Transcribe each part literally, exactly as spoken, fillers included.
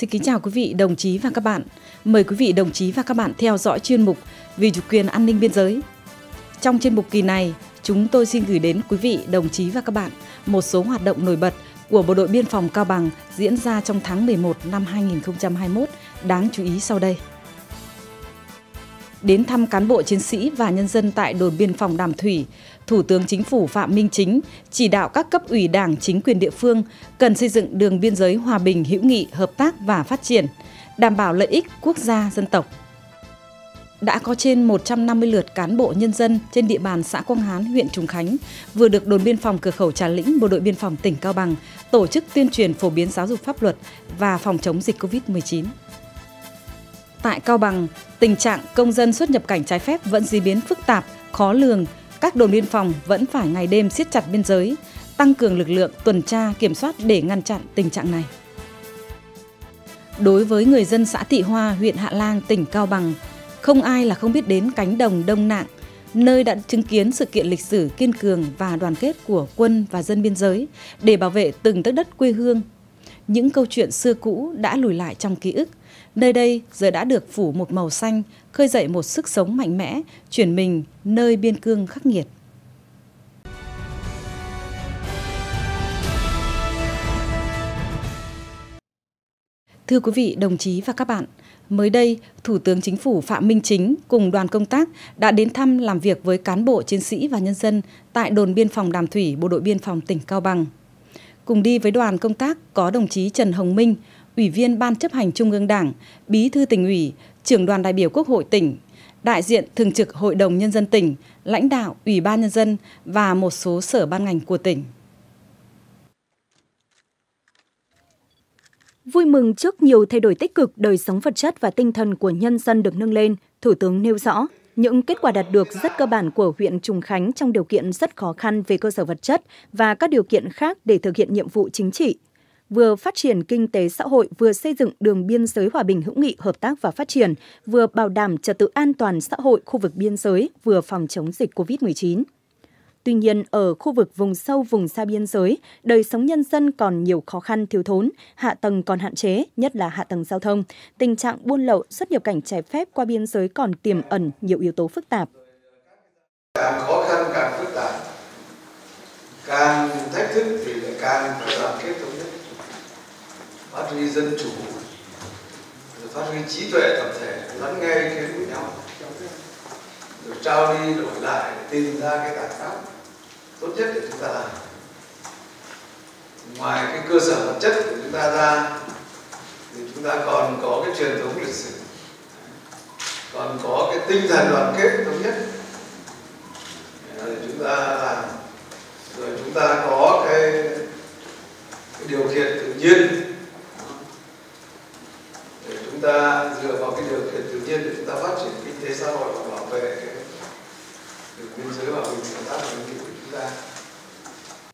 Xin kính chào quý vị đồng chí và các bạn. Mời quý vị đồng chí và các bạn theo dõi chuyên mục Vì chủ quyền an ninh biên giới. Trong chuyên mục kỳ này, chúng tôi xin gửi đến quý vị đồng chí và các bạn một số hoạt động nổi bật của Bộ đội Biên phòng Cao Bằng diễn ra trong tháng mười một năm hai nghìn không trăm hai mươi mốt đáng chú ý sau đây. Đến thăm cán bộ chiến sĩ và nhân dân tại đồn biên phòng Đàm Thủy, Thủ tướng Chính phủ Phạm Minh Chính chỉ đạo các cấp ủy đảng chính quyền địa phương cần xây dựng đường biên giới hòa bình, hữu nghị, hợp tác và phát triển, đảm bảo lợi ích quốc gia, dân tộc. Đã có trên một trăm năm mươi lượt cán bộ nhân dân trên địa bàn xã Quang Hán, huyện Trùng Khánh vừa được đồn biên phòng cửa khẩu Trà Lĩnh, Bộ đội biên phòng tỉnh Cao Bằng tổ chức tuyên truyền phổ biến giáo dục pháp luật và phòng chống dịch Covid mười chín. Tại Cao Bằng, tình trạng công dân xuất nhập cảnh trái phép vẫn diễn biến phức tạp, khó lường. Các đồn biên phòng vẫn phải ngày đêm siết chặt biên giới, tăng cường lực lượng tuần tra kiểm soát để ngăn chặn tình trạng này. Đối với người dân xã Thị Hoa, huyện Hạ Lang, tỉnh Cao Bằng, không ai là không biết đến cánh đồng Đông Nạng, nơi đã chứng kiến sự kiện lịch sử kiên cường và đoàn kết của quân và dân biên giới để bảo vệ từng tấc đất quê hương. Những câu chuyện xưa cũ đã lùi lại trong ký ức, nơi đây giờ đã được phủ một màu xanh, khơi dậy một sức sống mạnh mẽ, chuyển mình nơi biên cương khắc nghiệt. Thưa quý vị, đồng chí và các bạn, mới đây, Thủ tướng Chính phủ Phạm Minh Chính cùng đoàn công tác đã đến thăm làm việc với cán bộ, chiến sĩ và nhân dân tại đồn biên phòng Đàm Thủy, Bộ đội biên phòng tỉnh Cao Bằng. Cùng đi với đoàn công tác có đồng chí Trần Hồng Minh, Ủy viên Ban chấp hành Trung ương Đảng, Bí thư tỉnh ủy, Trưởng đoàn đại biểu Quốc hội tỉnh, đại diện Thường trực Hội đồng Nhân dân tỉnh, lãnh đạo Ủy ban Nhân dân và một số sở ban ngành của tỉnh. Vui mừng trước nhiều thay đổi tích cực, đời sống vật chất và tinh thần của nhân dân được nâng lên, Thủ tướng nêu rõ những kết quả đạt được rất cơ bản của huyện Trùng Khánh trong điều kiện rất khó khăn về cơ sở vật chất và các điều kiện khác để thực hiện nhiệm vụ chính trị. Vừa phát triển kinh tế xã hội, vừa xây dựng đường biên giới hòa bình hữu nghị, hợp tác và phát triển, vừa bảo đảm trật tự an toàn xã hội khu vực biên giới, vừa phòng chống dịch Covid mười chín. Tuy nhiên, ở khu vực vùng sâu, vùng xa biên giới, đời sống nhân dân còn nhiều khó khăn thiếu thốn, hạ tầng còn hạn chế, nhất là hạ tầng giao thông. Tình trạng buôn lậu, xuất nhập cảnh trái phép qua biên giới còn tiềm ẩn nhiều yếu tố phức tạp. Càng khó khăn càng phức tạp, càng thách thức thì lại càng phải đoàn kết thống nhất, phát huy dân chủ, phát huy trí tuệ tập thể, lắng nghe ý kiến của nhau, rồi trao đi đổi lại để tìm ra cái giải pháp tốt nhất để chúng ta làm. Ngoài cái cơ sở vật chất của chúng ta ra thì chúng ta còn có cái truyền thống lịch sử, còn có cái tinh thần đoàn kết thống nhất để chúng ta làm, rồi chúng ta có cái, cái điều kiện tự nhiên. Chúng ta dựa vào cái điều kiện tự nhiên để chúng ta phát triển kinh tế xã hội và bảo vệ đường biên giới và bình đẳng của chúng ta.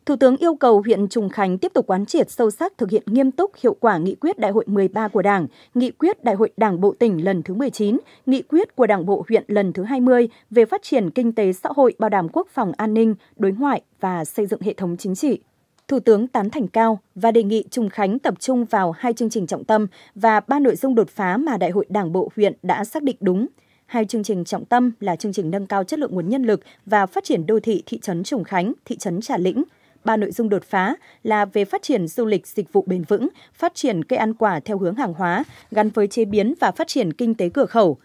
Thủ tướng yêu cầu huyện Trùng Khánh tiếp tục quán triệt sâu sắc, thực hiện nghiêm túc hiệu quả nghị quyết Đại hội mười ba của Đảng, nghị quyết Đại hội Đảng bộ tỉnh lần thứ mười chín, nghị quyết của Đảng bộ huyện lần thứ hai mươi về phát triển kinh tế xã hội, bảo đảm quốc phòng an ninh, đối ngoại và xây dựng hệ thống chính trị. Thủ tướng tán thành cao và đề nghị Trùng Khánh tập trung vào hai chương trình trọng tâm và ba nội dung đột phá mà Đại hội Đảng bộ huyện đã xác định đúng. Hai chương trình trọng tâm là chương trình nâng cao chất lượng nguồn nhân lực và phát triển đô thị thị trấn Trùng Khánh, thị trấn Trà Lĩnh. Ba nội dung đột phá là về phát triển du lịch dịch vụ bền vững, phát triển cây ăn quả theo hướng hàng hóa, gắn với chế biến và phát triển kinh tế cửa khẩu.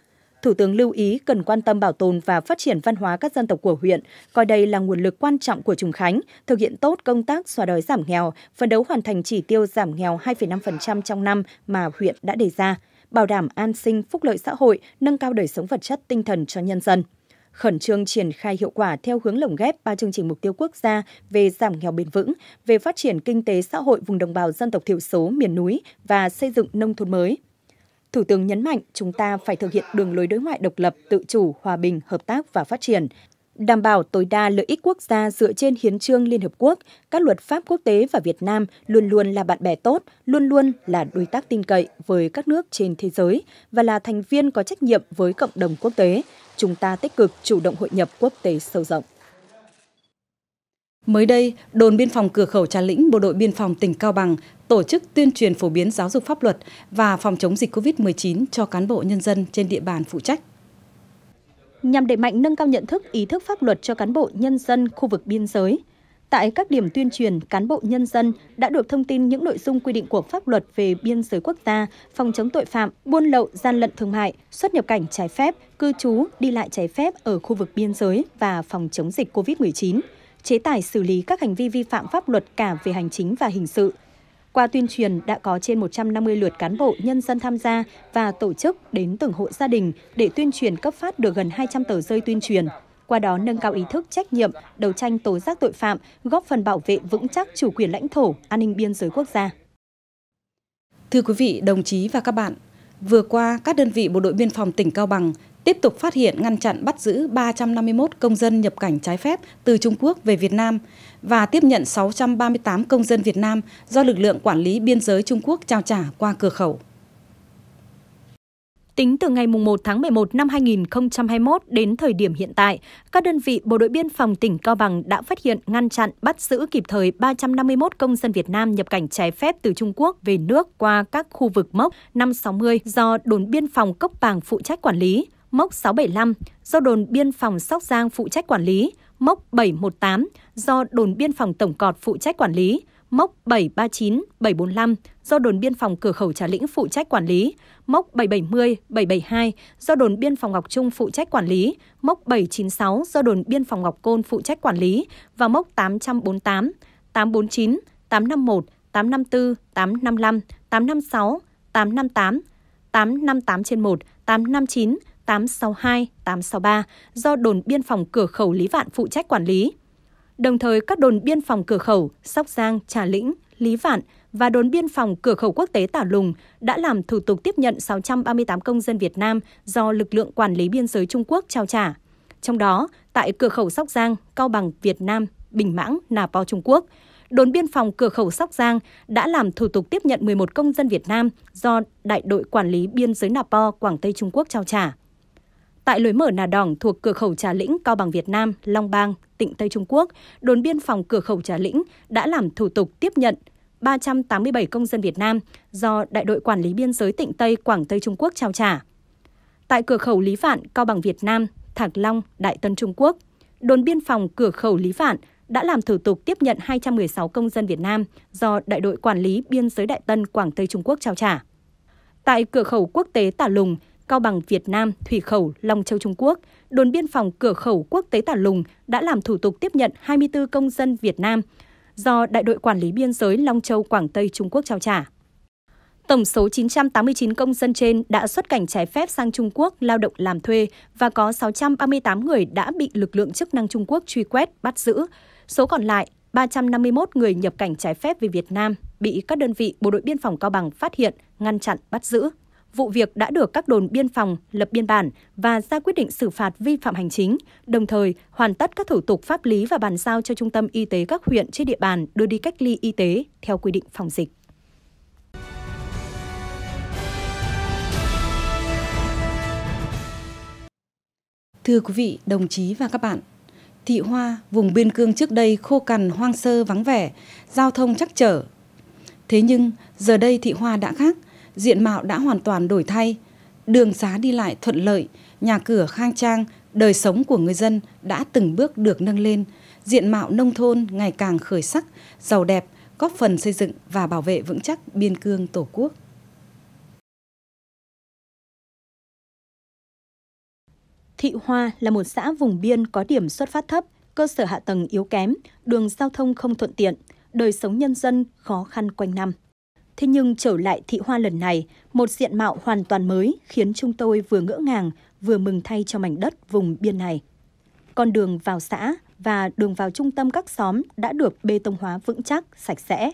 Thủ tướng lưu ý cần quan tâm bảo tồn và phát triển văn hóa các dân tộc của huyện, coi đây là nguồn lực quan trọng của Trùng Khánh, thực hiện tốt công tác xóa đói giảm nghèo, phấn đấu hoàn thành chỉ tiêu giảm nghèo hai phẩy năm phần trăm trong năm mà huyện đã đề ra, bảo đảm an sinh, phúc lợi xã hội, nâng cao đời sống vật chất, tinh thần cho nhân dân. Khẩn trương triển khai hiệu quả theo hướng lồng ghép ba chương trình mục tiêu quốc gia về giảm nghèo bền vững, về phát triển kinh tế xã hội vùng đồng bào dân tộc thiểu số miền núi và xây dựng nông thôn mới. Thủ tướng nhấn mạnh chúng ta phải thực hiện đường lối đối ngoại độc lập, tự chủ, hòa bình, hợp tác và phát triển, đảm bảo tối đa lợi ích quốc gia dựa trên hiến chương Liên Hợp Quốc, các luật pháp quốc tế và Việt Nam luôn luôn là bạn bè tốt, luôn luôn là đối tác tin cậy với các nước trên thế giới và là thành viên có trách nhiệm với cộng đồng quốc tế. Chúng ta tích cực chủ động hội nhập quốc tế sâu rộng. Mới đây, đồn biên phòng cửa khẩu Trà Lĩnh, bộ đội biên phòng tỉnh Cao Bằng tổ chức tuyên truyền phổ biến giáo dục pháp luật và phòng chống dịch Covid mười chín cho cán bộ nhân dân trên địa bàn phụ trách. Nhằm đẩy mạnh nâng cao nhận thức, ý thức pháp luật cho cán bộ nhân dân khu vực biên giới, tại các điểm tuyên truyền, cán bộ nhân dân đã được thông tin những nội dung quy định của pháp luật về biên giới quốc gia, phòng chống tội phạm, buôn lậu, gian lận thương mại, xuất nhập cảnh trái phép, cư trú, đi lại trái phép ở khu vực biên giới và phòng chống dịch Covid mười chín, chế tài xử lý các hành vi vi phạm pháp luật cả về hành chính và hình sự. Qua tuyên truyền đã có trên một trăm năm mươi lượt cán bộ nhân dân tham gia và tổ chức đến từng hộ gia đình để tuyên truyền, cấp phát được gần hai trăm tờ rơi tuyên truyền. Qua đó nâng cao ý thức trách nhiệm, đấu tranh tố giác tội phạm, góp phần bảo vệ vững chắc chủ quyền lãnh thổ, an ninh biên giới quốc gia. Thưa quý vị, đồng chí và các bạn, vừa qua các đơn vị bộ đội biên phòng tỉnh Cao Bằng tiếp tục phát hiện, ngăn chặn, bắt giữ ba trăm năm mươi mốt công dân nhập cảnh trái phép từ Trung Quốc về Việt Nam và tiếp nhận sáu trăm ba mươi tám công dân Việt Nam do lực lượng quản lý biên giới Trung Quốc trao trả qua cửa khẩu. Tính từ ngày mùng một tháng mười một năm hai nghìn không trăm hai mươi mốt đến thời điểm hiện tại, các đơn vị bộ đội biên phòng tỉnh Cao Bằng đã phát hiện, ngăn chặn, bắt giữ kịp thời ba trăm năm mươi mốt công dân Việt Nam nhập cảnh trái phép từ Trung Quốc về nước qua các khu vực mốc năm sáu mươi do đồn biên phòng Cốc Bàng phụ trách quản lý, mốc sáu bảy lăm do đồn biên phòng Sóc Giang phụ trách quản lý, mốc bảy một tám do đồn biên phòng Tổng Cọt phụ trách quản lý, mốc bảy ba chín, bảy bốn lăm do đồn biên phòng cửa khẩu Trà Lĩnh phụ trách quản lý, mốc bảy bảy không, bảy bảy hai do đồn biên phòng Ngọc Trung phụ trách quản lý, mốc bảy chín sáu do đồn biên phòng Ngọc Côn phụ trách quản lý và mốc tám bốn tám, tám bốn chín, tám năm một, tám năm tư, tám năm lăm, tám năm sáu, tám năm tám, tám năm tám trên một, tám năm chín, tám sáu hai, tám sáu ba do đồn biên phòng cửa khẩu Lý Vạn phụ trách quản lý. Đồng thời, các đồn biên phòng cửa khẩu Sóc Giang, Trà Lĩnh, Lý Vạn và đồn biên phòng cửa khẩu quốc tế Tà Lùng đã làm thủ tục tiếp nhận sáu trăm ba mươi tám công dân Việt Nam do lực lượng quản lý biên giới Trung Quốc trao trả. Trong đó, tại cửa khẩu Sóc Giang, Cao Bằng, Việt Nam, Bình Mãng, Nà Po, Trung Quốc, đồn biên phòng cửa khẩu Sóc Giang đã làm thủ tục tiếp nhận mười một công dân Việt Nam do đại đội quản lý biên giới Nà Po, Quảng Tây, Trung Quốc trao trả. Tại lối mở Nà Đỏng thuộc cửa khẩu Trà Lĩnh, Cao Bằng, Việt Nam, Long Bang, Tịnh Tây, Trung Quốc, đồn biên phòng cửa khẩu Trà Lĩnh đã làm thủ tục tiếp nhận ba trăm tám mươi bảy công dân Việt Nam do đại đội quản lý biên giới Tịnh Tây, Quảng Tây, Trung Quốc trao trả. Tại cửa khẩu Lý Vạn, Cao Bằng, Việt Nam, Thạc Long, Đại Tân, Trung Quốc, đồn biên phòng cửa khẩu Lý Vạn đã làm thủ tục tiếp nhận hai trăm mười sáu công dân Việt Nam do đại đội quản lý biên giới Đại Tân, Quảng Tây, Trung Quốc trao trả. Tại cửa khẩu quốc tế Tà Lùng, Cao Bằng, Việt Nam, Thủy Khẩu, Long Châu, Trung Quốc, đồn biên phòng cửa khẩu quốc tế Tà Lùng đã làm thủ tục tiếp nhận hai mươi tư công dân Việt Nam do đại đội quản lý biên giới Long Châu, Quảng Tây, Trung Quốc trao trả. Tổng số chín trăm tám mươi chín công dân trên đã xuất cảnh trái phép sang Trung Quốc lao động làm thuê và có sáu trăm ba mươi tám người đã bị lực lượng chức năng Trung Quốc truy quét, bắt giữ. Số còn lại, ba trăm năm mươi mốt người nhập cảnh trái phép về Việt Nam bị các đơn vị bộ đội biên phòng Cao Bằng phát hiện, ngăn chặn, bắt giữ. Vụ việc đã được các đồn biên phòng lập biên bản và ra quyết định xử phạt vi phạm hành chính, đồng thời hoàn tất các thủ tục pháp lý và bàn giao cho Trung tâm Y tế các huyện trên địa bàn đưa đi cách ly y tế theo quy định phòng dịch. Thưa quý vị, đồng chí và các bạn, Thị Hoa, vùng biên cương trước đây khô cằn, hoang sơ, vắng vẻ, giao thông trắc trở. Thế nhưng, giờ đây Thị Hoa đã khác. Diện mạo đã hoàn toàn đổi thay, đường xá đi lại thuận lợi, nhà cửa khang trang, đời sống của người dân đã từng bước được nâng lên, diện mạo nông thôn ngày càng khởi sắc, giàu đẹp, góp phần xây dựng và bảo vệ vững chắc biên cương Tổ quốc. Thị Hoa là một xã vùng biên có điểm xuất phát thấp, cơ sở hạ tầng yếu kém, đường giao thông không thuận tiện, đời sống nhân dân khó khăn quanh năm. Thế nhưng trở lại Thị Hoa lần này, một diện mạo hoàn toàn mới khiến chúng tôi vừa ngỡ ngàng, vừa mừng thay cho mảnh đất vùng biên này. Con đường vào xã và đường vào trung tâm các xóm đã được bê tông hóa vững chắc, sạch sẽ.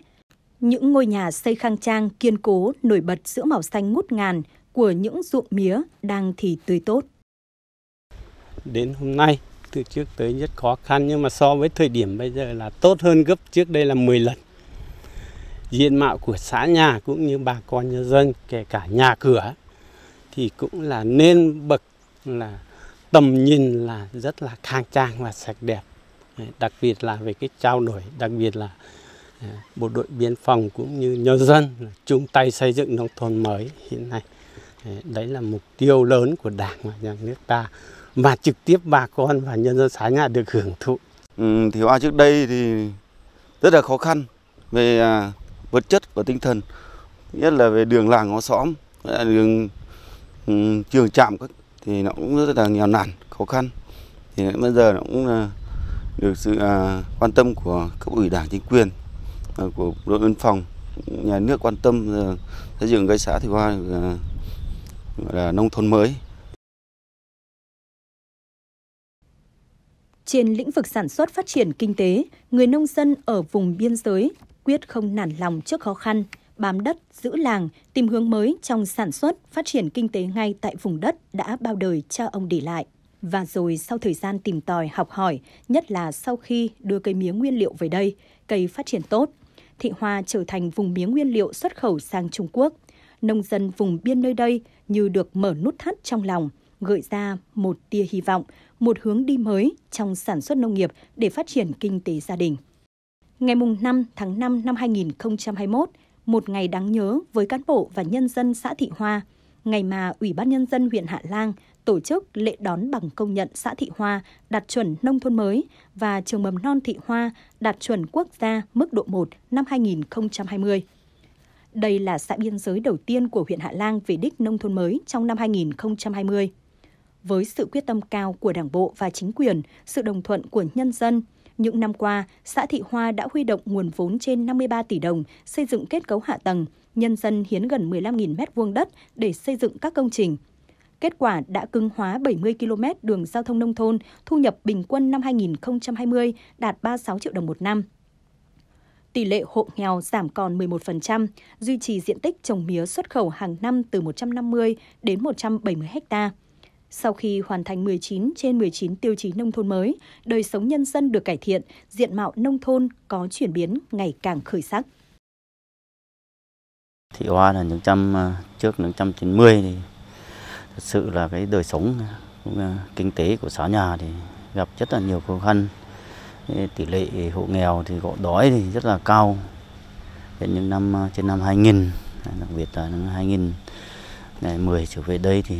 Những ngôi nhà xây khang trang, kiên cố, nổi bật giữa màu xanh ngút ngàn của những ruộng mía đang thì tươi tốt. Đến hôm nay, từ trước tới rất khó khăn, nhưng mà so với thời điểm bây giờ là tốt hơn gấp trước đây là mười lần. Diện mạo của xã nhà cũng như bà con nhân dân, kể cả nhà cửa thì cũng là nên bậc là tầm nhìn là rất là khang trang và sạch đẹp. đặc biệt là về cái trao đổi, đặc biệt là bộ đội biên phòng cũng như nhân dân chung tay xây dựng nông thôn mới hiện nay. Đấy là mục tiêu lớn của Đảng và Nhà nước ta, mà trực tiếp bà con và nhân dân xã nhà được hưởng thụ. Ừ, Thị Hoa trước đây thì rất là khó khăn về à, vật chất và tinh thần, nhất là về đường làng ngõ xóm, đường um, trường trạm thì nó cũng rất là nghèo nàn, khó khăn. Thì bây giờ nó cũng à, được sự à, quan tâm của cấp ủy Đảng, chính quyền, à, của đội biên phòng, nhà nước quan tâm xây dựng cái xã Thị Hoa à, là nông thôn mới. Trên lĩnh vực sản xuất phát triển kinh tế, người nông dân ở vùng biên giới quyết không nản lòng trước khó khăn, bám đất, giữ làng, tìm hướng mới trong sản xuất, phát triển kinh tế ngay tại vùng đất đã bao đời cha ông để lại. Và rồi sau thời gian tìm tòi, học hỏi, nhất là sau khi đưa cây mía nguyên liệu về đây, cây phát triển tốt, Thị Hoa trở thành vùng mía nguyên liệu xuất khẩu sang Trung Quốc. Nông dân vùng biên nơi đây như được mở nút thắt trong lòng, gợi ra một tia hy vọng, một hướng đi mới trong sản xuất nông nghiệp để phát triển kinh tế gia đình. Ngày mùng năm tháng năm năm hai nghìn không trăm hai mươi mốt, một ngày đáng nhớ với cán bộ và nhân dân xã Thị Hoa, ngày mà Ủy ban Nhân dân huyện Hạ Lang tổ chức lễ đón bằng công nhận xã Thị Hoa đạt chuẩn nông thôn mới và trường mầm non Thị Hoa đạt chuẩn quốc gia mức độ một năm hai nghìn không trăm hai mươi. Đây là xã biên giới đầu tiên của huyện Hạ Lang về đích nông thôn mới trong năm hai nghìn không trăm hai mươi. Với sự quyết tâm cao của Đảng bộ và chính quyền, sự đồng thuận của nhân dân, những năm qua, xã Thị Hoa đã huy động nguồn vốn trên năm mươi ba tỷ đồng xây dựng kết cấu hạ tầng, nhân dân hiến gần mười lăm nghìn mét vuông đất để xây dựng các công trình. Kết quả đã cứng hóa bảy mươi ki lô mét đường giao thông nông thôn, thu nhập bình quân năm hai nghìn không trăm hai mươi đạt ba mươi sáu triệu đồng một năm. Tỷ lệ hộ nghèo giảm còn mười một phần trăm, duy trì diện tích trồng mía xuất khẩu hàng năm từ một trăm năm mươi đến một trăm bảy mươi héc ta. Sau khi hoàn thành mười chín trên mười chín tiêu chí nông thôn mới, đời sống nhân dân được cải thiện, diện mạo nông thôn có chuyển biến ngày càng khởi sắc. Thị Hoa là những năm trước năm chín mươi thì thật sự là cái đời sống kinh tế của xã nhà thì gặp rất là nhiều khó khăn. Tỷ lệ hộ nghèo thì hộ đói thì rất là cao. Đến những năm trên năm hai nghìn, đặc biệt là năm hai nghìn mười trở về đây thì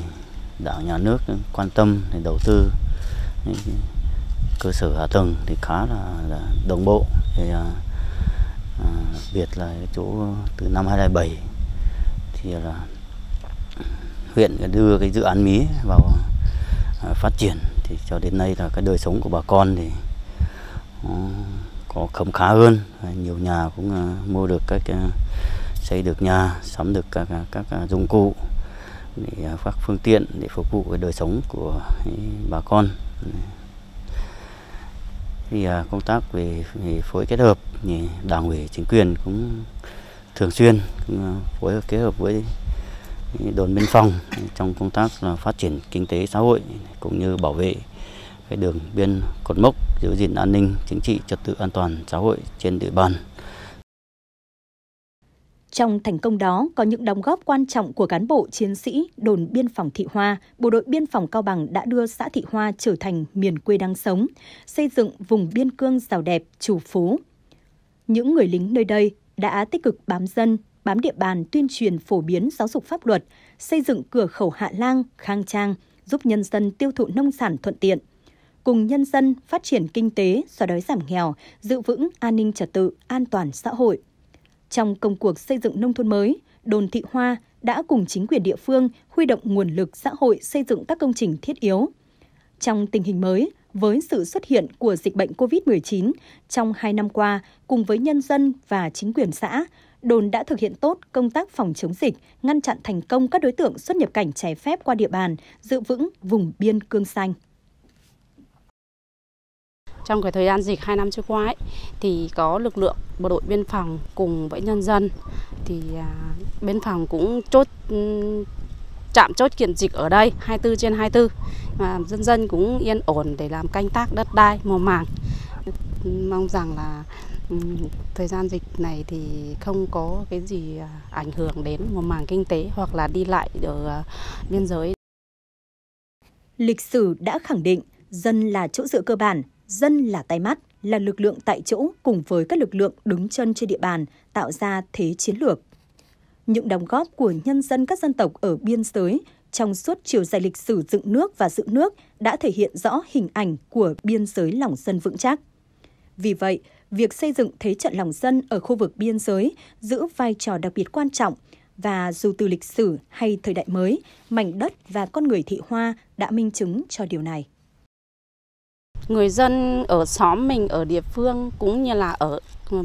Đảng nhà nước quan tâm để đầu tư cơ sở hạ tầng thì khá là, là đồng bộ. Thì, à, đặc biệt là chỗ từ năm hai nghìn không trăm lẻ bảy thì là huyện đưa cái dự án mía vào à, phát triển thì cho đến nay là cái đời sống của bà con thì có khấm khá hơn, nhiều nhà cũng uh, mua được các uh, xây được nhà, sắm được các các, các uh, dụng cụ để uh, các phương tiện để phục vụ cái đời sống của uh, bà con. Thì uh, công tác về, về phối kết hợp thì Đảng ủy chính quyền cũng thường xuyên cũng, uh, phối hợp kết hợp với đồn biên phòng trong công tác là phát triển kinh tế xã hội cũng như bảo vệ cái đường biên cột mốc, giữ gìn an ninh chính trị, trật tự an toàn xã hội trên địa bàn. Trong thành công đó có những đóng góp quan trọng của cán bộ chiến sĩ đồn biên phòng Thị Hoa, bộ đội biên phòng Cao Bằng đã đưa xã Thị Hoa trở thành miền quê đang sống, xây dựng vùng biên cương giàu đẹp, trù phú. Những người lính nơi đây đã tích cực bám dân, bám địa bàn, tuyên truyền phổ biến giáo dục pháp luật, xây dựng cửa khẩu Hạ Lang khang trang, giúp nhân dân tiêu thụ nông sản thuận tiện, cùng nhân dân phát triển kinh tế, xóa đói giảm nghèo, giữ vững an ninh trật tự, an toàn xã hội. Trong công cuộc xây dựng nông thôn mới, đồn Thị Hoa đã cùng chính quyền địa phương huy động nguồn lực xã hội xây dựng các công trình thiết yếu. Trong tình hình mới, với sự xuất hiện của dịch bệnh cô vít mười chín, trong hai năm qua, cùng với nhân dân và chính quyền xã, đồn đã thực hiện tốt công tác phòng chống dịch, ngăn chặn thành công các đối tượng xuất nhập cảnh trái phép qua địa bàn, giữ vững vùng biên cương xanh. Trong cái thời gian dịch hai năm trước qua ấy, thì có lực lượng bộ đội biên phòng cùng với nhân dân thì à, biên phòng cũng chốt trạm chốt kiểm dịch ở đây hai mươi tư trên hai mươi tư, mà dân dân cũng yên ổn để làm canh tác đất đai mùa màng. Mong rằng là thời gian dịch này thì không có cái gì ảnh hưởng đến mùa màng kinh tế hoặc là đi lại ở biên giới. Lịch sử đã khẳng định dân là chỗ dựa cơ bản, dân là tay mắt. là lực lượng tại chỗ cùng với các lực lượng đứng chân trên địa bàn tạo ra thế chiến lược. Những đóng góp của nhân dân các dân tộc ở biên giới trong suốt chiều dài lịch sử dựng nước và giữ nước đã thể hiện rõ hình ảnh của biên giới lòng dân vững chắc. Vì vậy, việc xây dựng thế trận lòng dân ở khu vực biên giới giữ vai trò đặc biệt quan trọng và dù từ lịch sử hay thời đại mới, mảnh đất và con người Thị Hoa đã minh chứng cho điều này. Người dân ở xóm mình, ở địa phương cũng như là ở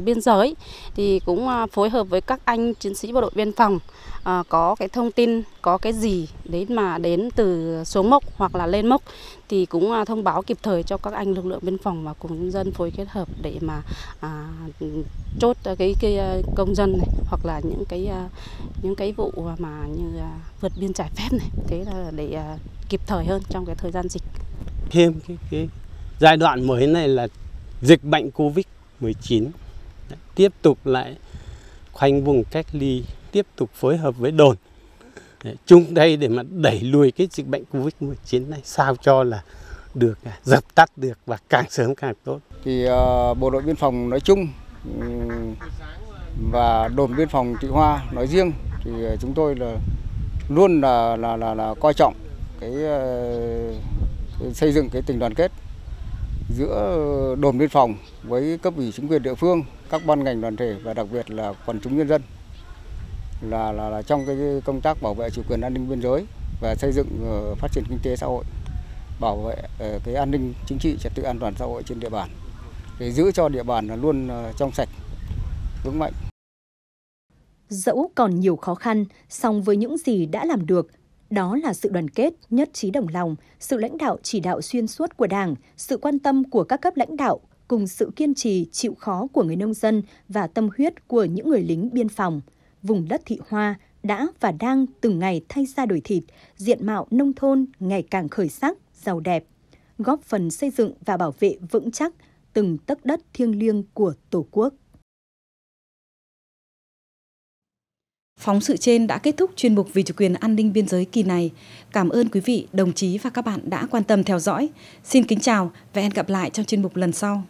biên giới thì cũng phối hợp với các anh chiến sĩ bộ đội biên phòng à, có cái thông tin, có cái gì đến mà đến từ xuống mốc hoặc là lên mốc thì cũng thông báo kịp thời cho các anh lực lượng biên phòng và cùng dân phối kết hợp để mà à, chốt cái, cái công dân này hoặc là những cái những cái vụ mà như vượt biên trái phép này, thế là để à, kịp thời hơn trong cái thời gian dịch. Thêm cái, cái giai đoạn mới này là dịch bệnh Covid mười chín. Tiếp tục lại khoanh vùng cách ly, tiếp tục phối hợp với đồn chung đây để mà đẩy lùi cái dịch bệnh Covid mười chín này sao cho là được dập tắt được và càng sớm càng tốt. Thì uh, bộ đội biên phòng nói chung và đồn biên phòng Thị Hoa nói riêng thì chúng tôi là luôn là là là, là coi trọng cái, uh, cái xây dựng cái tình đoàn kết giữa đồn biên phòng với cấp ủy chính quyền địa phương, các ban ngành đoàn thể và đặc biệt là quần chúng nhân dân là, là, là trong cái công tác bảo vệ chủ quyền an ninh biên giới và xây dựng uh, phát triển kinh tế xã hội, bảo vệ uh, cái an ninh chính trị, trật tự an toàn xã hội trên địa bàn để giữ cho địa bàn là luôn uh, trong sạch, vững mạnh. Dẫu còn nhiều khó khăn, song với những gì đã làm được, đó là sự đoàn kết, nhất trí đồng lòng, sự lãnh đạo chỉ đạo xuyên suốt của Đảng, sự quan tâm của các cấp lãnh đạo, cùng sự kiên trì, chịu khó của người nông dân và tâm huyết của những người lính biên phòng. Vùng đất Thị Hoa đã và đang từng ngày thay da đổi thịt, diện mạo nông thôn ngày càng khởi sắc, giàu đẹp, góp phần xây dựng và bảo vệ vững chắc từng tấc đất thiêng liêng của Tổ quốc. Phóng sự trên đã kết thúc chuyên mục Vì chủ quyền an ninh biên giới kỳ này. Cảm ơn quý vị, đồng chí và các bạn đã quan tâm theo dõi. Xin kính chào và hẹn gặp lại trong chuyên mục lần sau.